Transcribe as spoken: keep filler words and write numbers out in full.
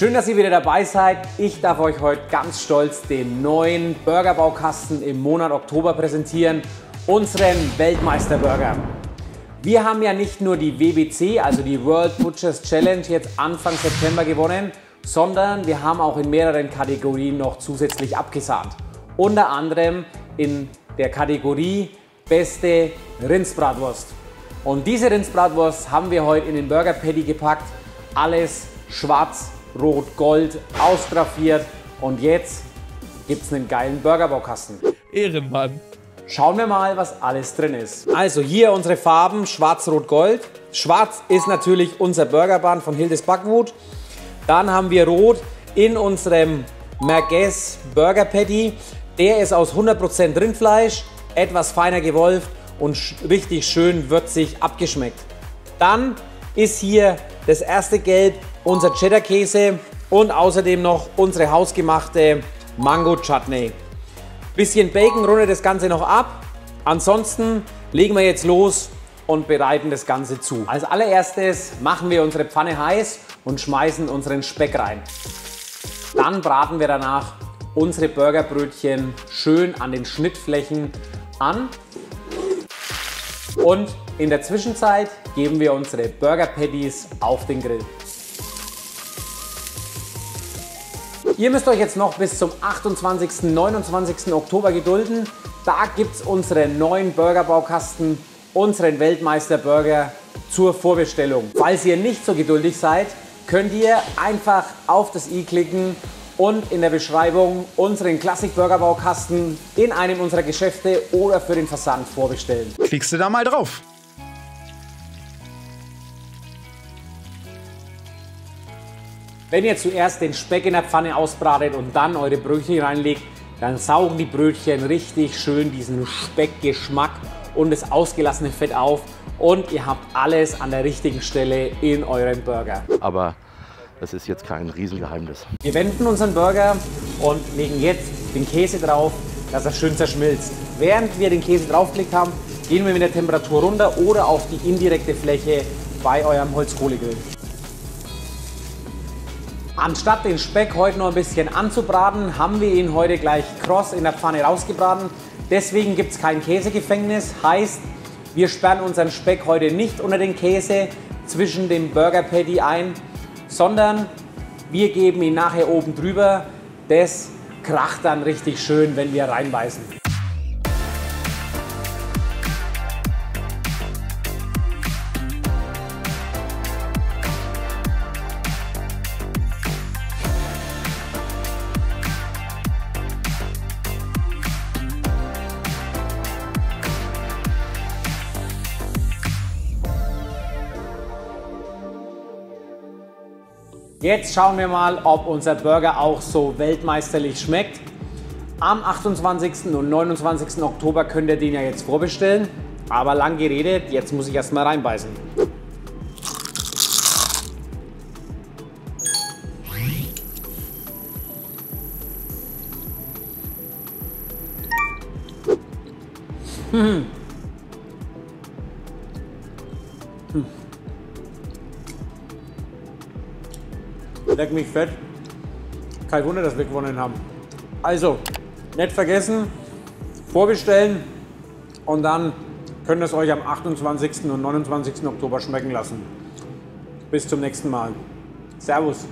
Schön, dass ihr wieder dabei seid. Ich darf euch heute ganz stolz den neuen Burgerbaukasten im Monat Oktober präsentieren, unseren Weltmeisterburger. Wir haben ja nicht nur die W B C, also die World Butchers Challenge, jetzt Anfang September gewonnen, sondern wir haben auch in mehreren Kategorien noch zusätzlich abgesahnt. Unter anderem in der Kategorie Beste Rindsbratwurst. Und diese Rindsbratwurst haben wir heute in den Burger Patty gepackt. Alles schwarz, rot, gold, ausgraffiert. Und jetzt gibt es einen geilen Burgerbaukasten. Ehrenmann. Schauen wir mal, was alles drin ist. Also hier unsere Farben schwarz, rot, gold. Schwarz ist natürlich unser Burgerband von Hildes Backwood. Dann haben wir rot in unserem Merguez Burger Patty. Der ist aus hundert Prozent Rindfleisch, etwas feiner gewolft und richtig schön würzig abgeschmeckt. Dann ist hier das erste Gelb unser Cheddar Käse und außerdem noch unsere hausgemachte Mango Chutney. Bisschen Bacon rundet das Ganze noch ab. Ansonsten legen wir jetzt los und bereiten das Ganze zu. Als allererstes machen wir unsere Pfanne heiß und schmeißen unseren Speck rein. Dann braten wir danach unsere Burgerbrötchen schön an den Schnittflächen an. Und in der Zwischenzeit geben wir unsere Burger Patties auf den Grill. Ihr müsst euch jetzt noch bis zum achtundzwanzigsten, neunundzwanzigsten Oktober gedulden. Da gibt es unseren neuen Burgerbaukasten, unseren Weltmeisterburger zur Vorbestellung. Falls ihr nicht so geduldig seid, könnt ihr einfach auf das i klicken und in der Beschreibung unseren Klassik-Burgerbaukasten in einem unserer Geschäfte oder für den Versand vorbestellen. Klickst du da mal drauf. Wenn ihr zuerst den Speck in der Pfanne ausbratet und dann eure Brötchen reinlegt, dann saugen die Brötchen richtig schön diesen Speckgeschmack und das ausgelassene Fett auf und ihr habt alles an der richtigen Stelle in eurem Burger. Aber das ist jetzt kein Riesengeheimnis. Wir wenden unseren Burger und legen jetzt den Käse drauf, dass er schön zerschmilzt. Während wir den Käse draufgelegt haben, gehen wir mit der Temperatur runter oder auf die indirekte Fläche bei eurem Holzkohlegrill. Anstatt den Speck heute noch ein bisschen anzubraten, haben wir ihn heute gleich kross in der Pfanne rausgebraten. Deswegen gibt es kein Käsegefängnis. Heißt, wir sperren unseren Speck heute nicht unter den Käse zwischen dem Burger Patty ein, sondern wir geben ihn nachher oben drüber. Das kracht dann richtig schön, wenn wir reinbeißen. Jetzt schauen wir mal, ob unser Burger auch so weltmeisterlich schmeckt. Am achtundzwanzigsten und neunundzwanzigsten Oktober könnt ihr den ja jetzt vorbestellen. Aber lang geredet, jetzt muss ich erstmal reinbeißen. Hm. Hm. Leck mich fett. Kein Wunder, dass wir gewonnen haben. Also, nicht vergessen, vorbestellen und dann könnt ihr es euch am achtundzwanzigsten und neunundzwanzigsten Oktober schmecken lassen. Bis zum nächsten Mal. Servus.